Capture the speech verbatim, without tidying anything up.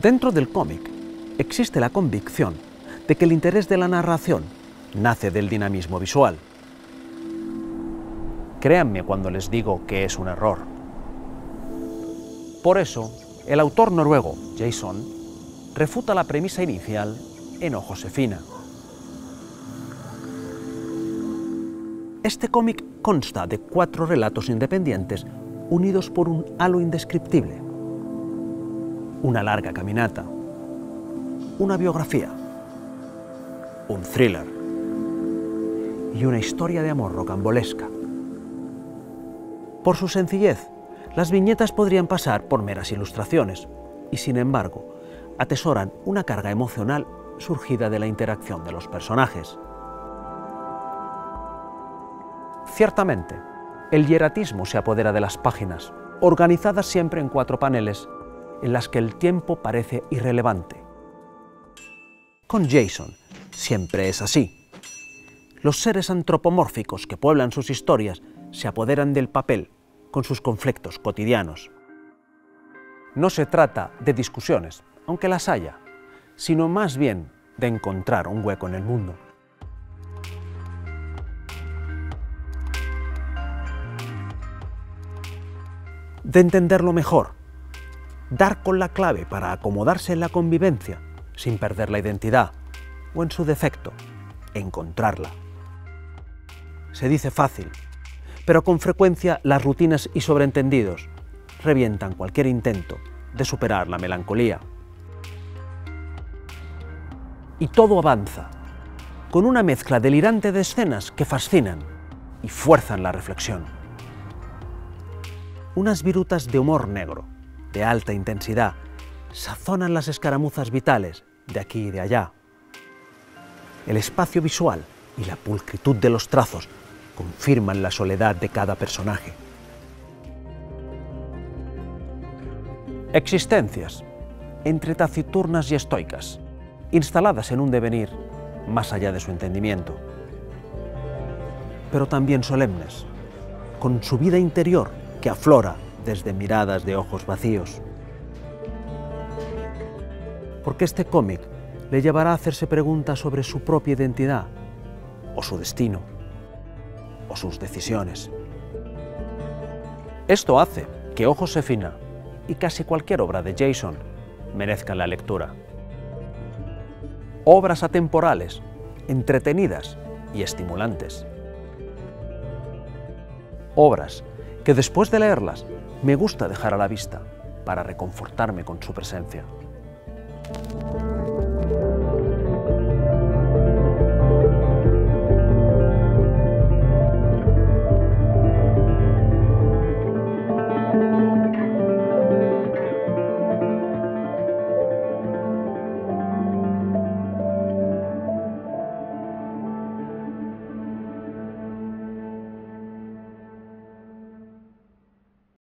Dentro del cómic existe la convicción de que el interés de la narración nace del dinamismo visual. Créanme cuando les digo que es un error. Por eso, el autor noruego, Jason, refuta la premisa inicial en ¡Oh, Josefina! Este cómic consta de cuatro relatos independientes unidos por un halo indescriptible, una larga caminata, una biografía, un thriller y una historia de amor rocambolesca. Por su sencillez, las viñetas podrían pasar por meras ilustraciones y, sin embargo, atesoran una carga emocional surgida de la interacción de los personajes. Ciertamente, el hieratismo se apodera de las páginas, organizadas siempre en cuatro paneles, en las que el tiempo parece irrelevante. Con Jason siempre es así. Los seres antropomórficos que pueblan sus historias se apoderan del papel con sus conflictos cotidianos. No se trata de discusiones, aunque las haya, sino más bien de encontrar un hueco en el mundo. De entenderlo mejor, dar con la clave para acomodarse en la convivencia, sin perder la identidad, o en su defecto, encontrarla. Se dice fácil, pero con frecuencia las rutinas y sobreentendidos revientan cualquier intento de superar la melancolía. Y todo avanza, con una mezcla delirante de escenas que fascinan y fuerzan la reflexión. Unas virutas de humor negro, de alta intensidad, sazonan las escaramuzas vitales de aquí y de allá. El espacio visual y la pulcritud de los trazos confirman la soledad de cada personaje. Existencias, entre taciturnas y estoicas, instaladas en un devenir más allá de su entendimiento. Pero también solemnes, con su vida interior que aflora desde miradas de ojos vacíos. Porque este cómic le llevará a hacerse preguntas sobre su propia identidad, o su destino, o sus decisiones. Esto hace que ¡Oh, Josefina! Y casi cualquier obra de Jason merezcan la lectura. Obras atemporales, entretenidas y estimulantes. Obras que después de leerlas me gusta dejar a la vista para reconfortarme con su presencia.